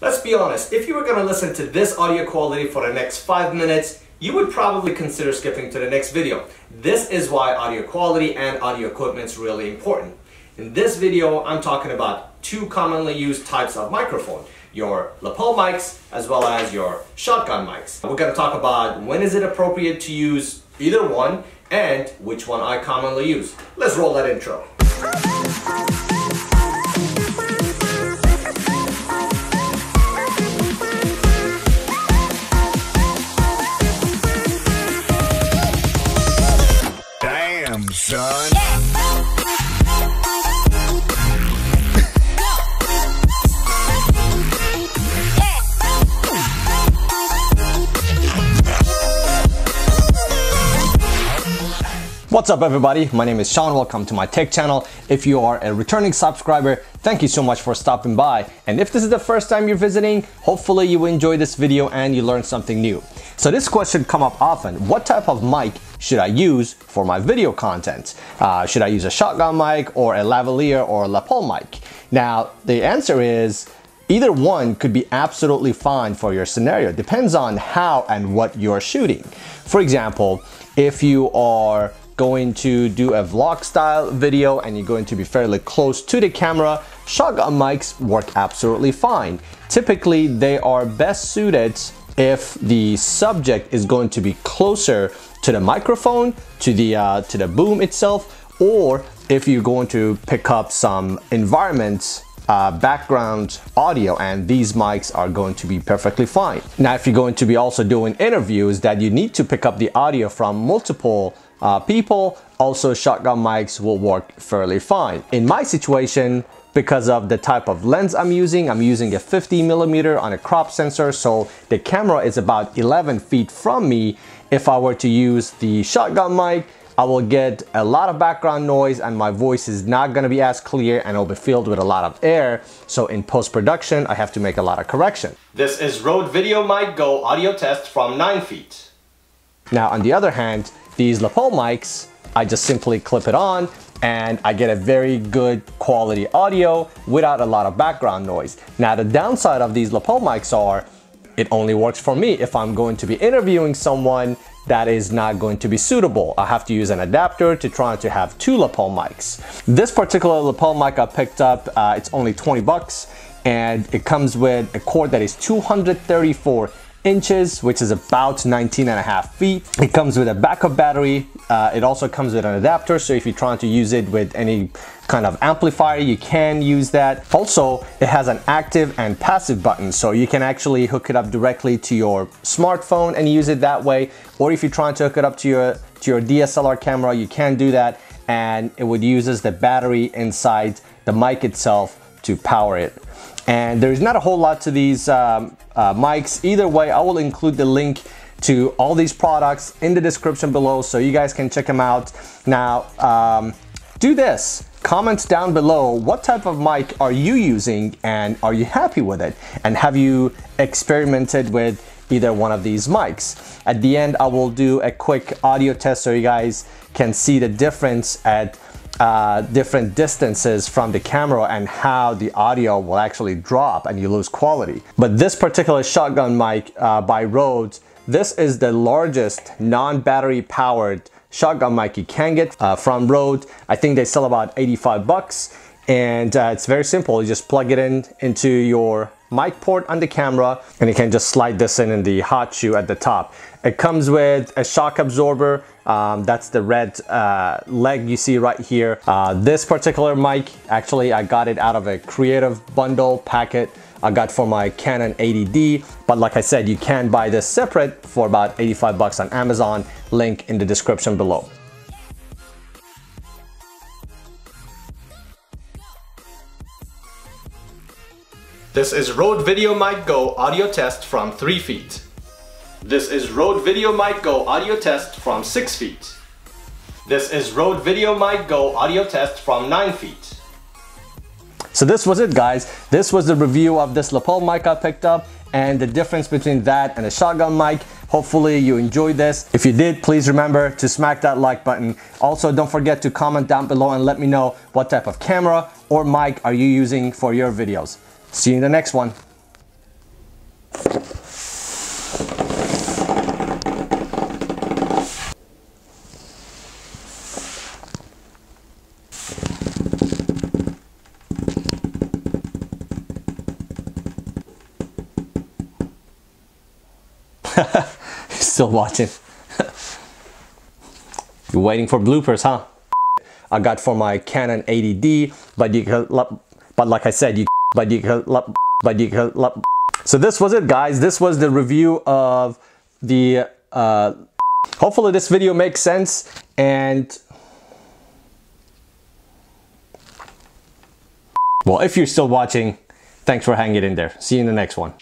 Let's be honest, if you were going to listen to this audio quality for the next 5 minutes, you would probably consider skipping to the next video. This is why audio quality and audio equipment is really important. In this video, I'm talking about two commonly used types of microphone, your lapel mics as well as your shotgun mics. We're going to talk about when is it appropriate to use either one and which one I commonly use. Let's roll that intro. Damn, son. What's up everybody, my name is Sean, welcome to my tech channel. If you are a returning subscriber, thank you so much for stopping by. And if this is the first time you're visiting, hopefully you enjoy this video and you learn something new. So this question comes up often, what type of mic should I use for my video content? Should I use a shotgun mic or a lavalier or a lapel mic? Now the answer is, either one could be absolutely fine for your scenario. Depends on how and what you're shooting. For example, if you are going to do a vlog style video and you're going to be fairly close to the camera, shotgun mics work absolutely fine. Typically, they are best suited if the subject is going to be closer to the microphone, to the boom itself, or if you're going to pick up some environment background audio, and these mics are going to be perfectly fine. Now, if you're going to be also doing interviews that you need to pick up the audio from multiple people, also shotgun mics will work fairly fine. In my situation, because of the type of lens I'm using a 50mm on a crop sensor, so the camera is about 11 feet from me. If I were to use the shotgun mic, I will get a lot of background noise and my voice is not going to be as clear and it'll be filled with a lot of air. So in post-production, I have to make a lot of correction. This is Rode VideoMic Go audio test from 9 feet. Now on the other hand, these lapel mics, I just simply clip it on and I get a very good quality audio without a lot of background noise. Now the downside of these lapel mics are, it only works for me if I'm going to be interviewing someone. That is not going to be suitable. I have to use an adapter to try to have two lapel mics. This particular lapel mic I picked up, it's only 20 bucks and it comes with a cord that is 234 inches, which is about 19.5 feet. It comes with a backup battery. It also comes with an adapter, so if you're trying to use it with any kind of amplifier, you can use that. Also, it has an active and passive button, so you can actually hook it up directly to your smartphone and use it that way, or if you're trying to hook it up to your DSLR camera, you can do that, and it would use the battery inside the mic itself to power it. And there's not a whole lot to these mics. Either way, I will include the link to all these products in the description below so you guys can check them out. Now, do this. Comment down below what type of mic are you using and are you happy with it? And have you experimented with either one of these mics? At the end, I will do a quick audio test so you guys can see the difference at different distances from the camera and how the audio will actually drop and you lose quality. But this particular shotgun mic by Rode, this is the largest non-battery powered shotgun mic you can get from Rode. I think they sell about 85 bucks and it's very simple. You just plug it into your mic port on the camera and you can just slide this in the hot shoe at the top. It comes with a shock absorber. That's the red leg you see right here. This particular mic, actually I got it out of a creative bundle packet I got for my Canon 80D. But like I said, you can buy this separate for about 85 bucks on Amazon. Link in the description below. This is Rode VideoMic Go audio test from 3 feet. This is Rode VideoMic Go audio test from 6 feet. This is Rode VideoMic Go audio test from 9 feet. So this was it guys. This was the review of this lapel mic I picked up and the difference between that and a shotgun mic. Hopefully you enjoyed this. If you did, please remember to smack that like button. Also, don't forget to comment down below and let me know what type of camera or mic are you using for your videos. See you in the next one. He's still watching. You're waiting for bloopers, huh? I got for my Canon 80D, but like I said, So this was it, guys. This was the review of the. Hopefully this video makes sense, and well, if you're still watching, thanks for hanging in there. See you in the next one.